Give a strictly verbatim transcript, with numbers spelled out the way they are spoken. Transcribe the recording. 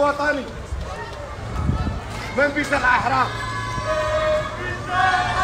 وطني من بيت الأحرار.